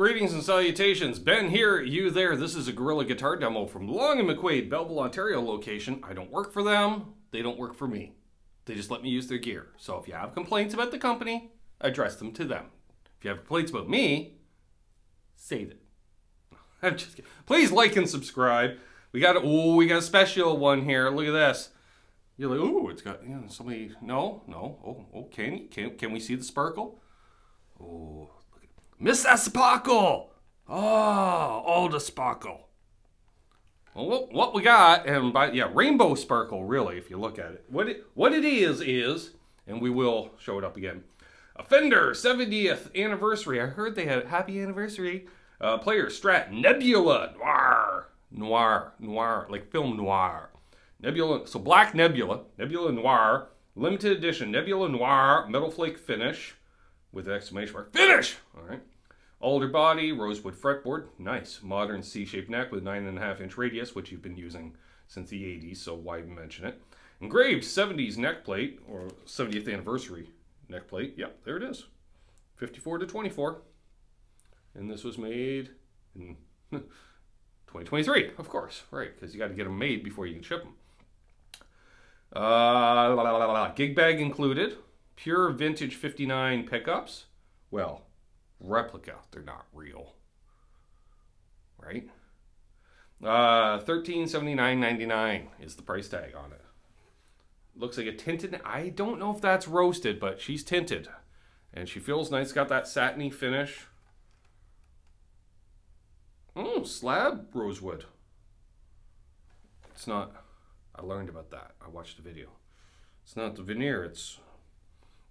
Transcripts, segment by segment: Greetings and salutations, Ben here, you there. This is a Gorilla Guitar demo from Long and McQuaid, Belleville, Ontario location. I don't work for them, they don't work for me. They just let me use their gear. So if you have complaints about the company, address them to them. If you have complaints about me, save it. I'm just kidding. Please like and subscribe. We got a special one here. Look at this. You're like, ooh, it's got, you know, somebody, no. Oh, can we see the sparkle? Oh, miss that sparkle! Oh, all the sparkle. Well, what we got, and by, yeah, rainbow sparkle, really, if you look at it. What it is, and we will show it up again, a Fender 70th anniversary. I heard they had a happy anniversary. Player Strat Nebula Noir, like film noir. Nebula, so black Nebula, Nebula Noir, limited edition, Nebula Noir, Metal Flake finish, with an exclamation mark, finish! All right. Alder body, rosewood fretboard, nice. Modern C-shaped neck with 9.5-inch radius, which you've been using since the 80s, so why mention it? Engraved 70s neck plate, or 70th anniversary neck plate. Yep, there it is. 54-24. And this was made in 2023, of course, right? Because you got to get them made before you can ship them. Gig bag included. Pure vintage 59 pickups. Well, replica, they're not real, right? 1379.99 is the price tag on it. Looks like a tinted, I don't know if that's roasted, but she's tinted. And she feels nice, got that satiny finish. Oh, slab rosewood. It's not, I learned about that. I watched a video. It's not the veneer, it's,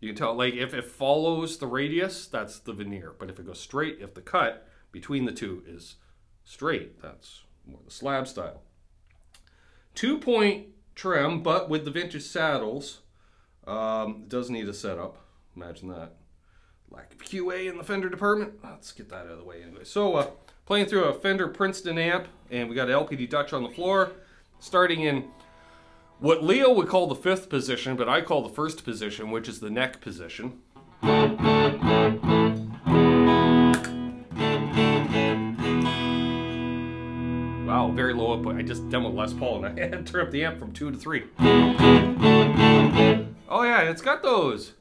you can tell, like, if it follows the radius, that's the veneer. But if it goes straight, if the cut between the two is straight, that's more the slab style. 2-point trim, but with the vintage saddles. It does need a setup. Imagine that. Lack of QA in the Fender department. Let's get that out of the way anyway. So, playing through a Fender Princeton amp, and we got LPD Dutch on the floor, starting in what Leo would call the fifth position, but I call the first position, which is the neck position. Wow, very low output. I just demoed Les Paul and I had to turn up the amp from 2 to 3. Oh yeah, it's got those.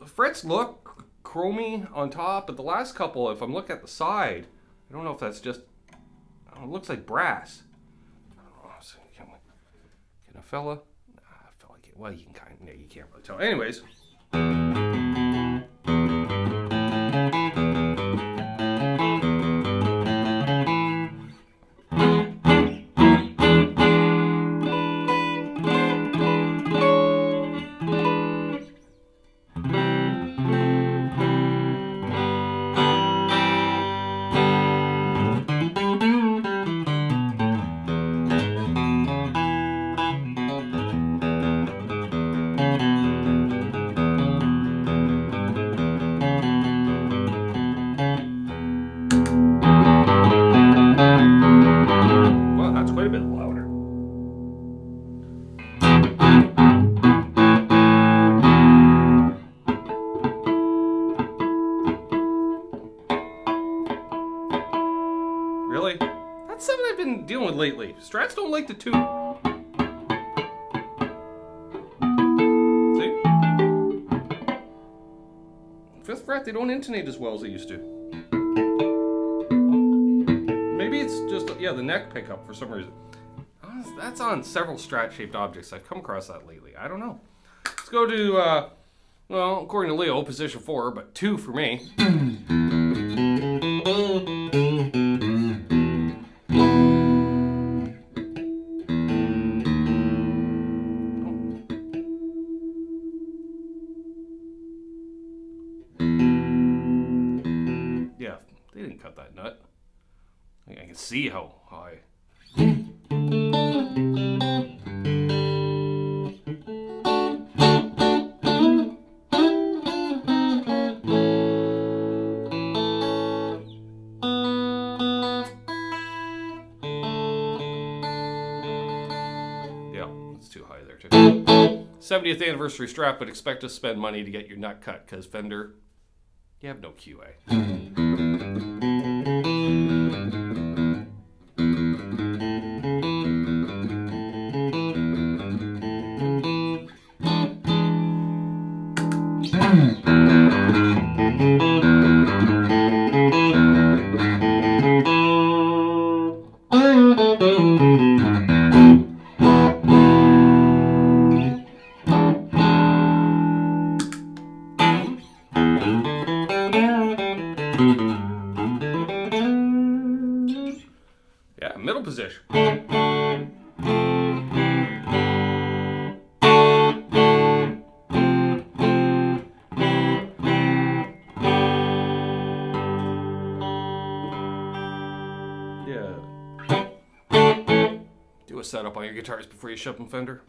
The frets look chromy on top, but the last couple, if I'm looking at the side, I don't know if that's just, I don't know, it looks like brass. Fella can't, well, you can kind of, yeah, you can't really tell. Anyways. Really? That's something I've been dealing with lately. Strats don't like to toot. See? Fifth fret, they don't intonate as well as they used to. Maybe it's just, yeah, the neck pickup for some reason. That's on several Strat-shaped objects. I've come across that lately. I don't know. Let's go to, well, according to Leo, position 4, but 2 for me. They didn't cut that nut. I can see how high. Yeah, that's too high there too. 70th anniversary Strat, but expect to spend money to get your nut cut, because Fender You have no QA. Set up on your guitars before you ship them, Fender.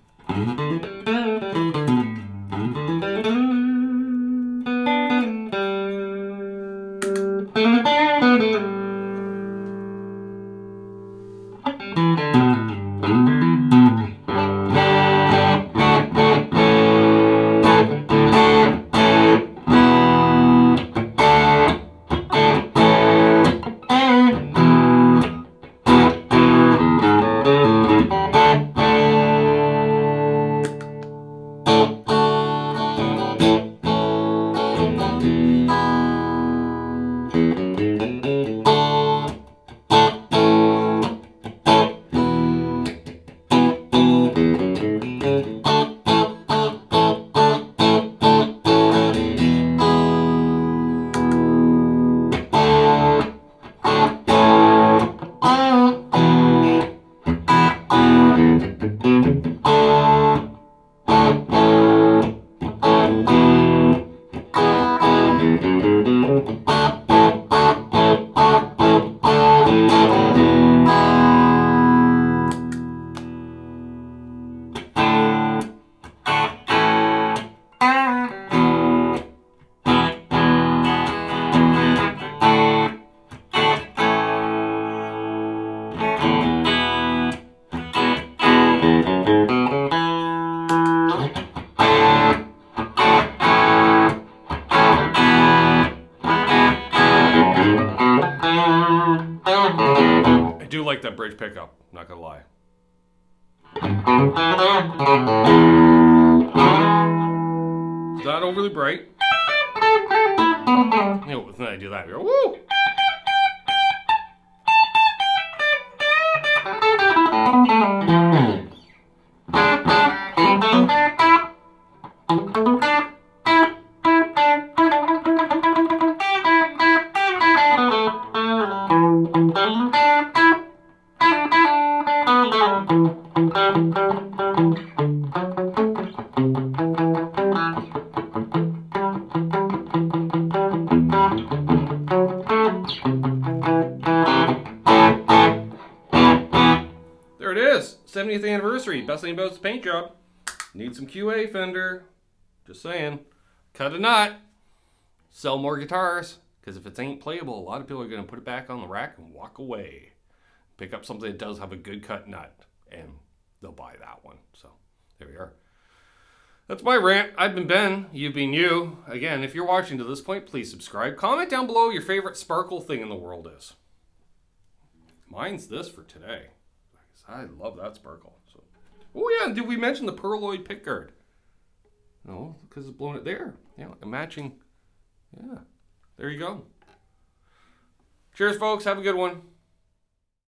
Pickup, not gonna lie. It's not overly bright. You know, then I do that. You're, woo! There it is, 70th anniversary, best thing about this paint job. Need some QA, Fender, just saying. Cut a knot, sell more guitars, because if it ain't playable, a lot of people are gonna put it back on the rack and walk away. Pick up something that does have a good cut nut, and they'll buy that one, so there we are. That's my rant. I've been Ben. You've been you. Again, if you're watching to this point, please subscribe. Comment down below your favorite sparkle thing in the world is. Mine's this for today. I love that sparkle. So, oh yeah, did we mention the perloid pick guard? No, because it's blown it there. Yeah, a matching. Yeah, there you go. Cheers, folks. Have a good one.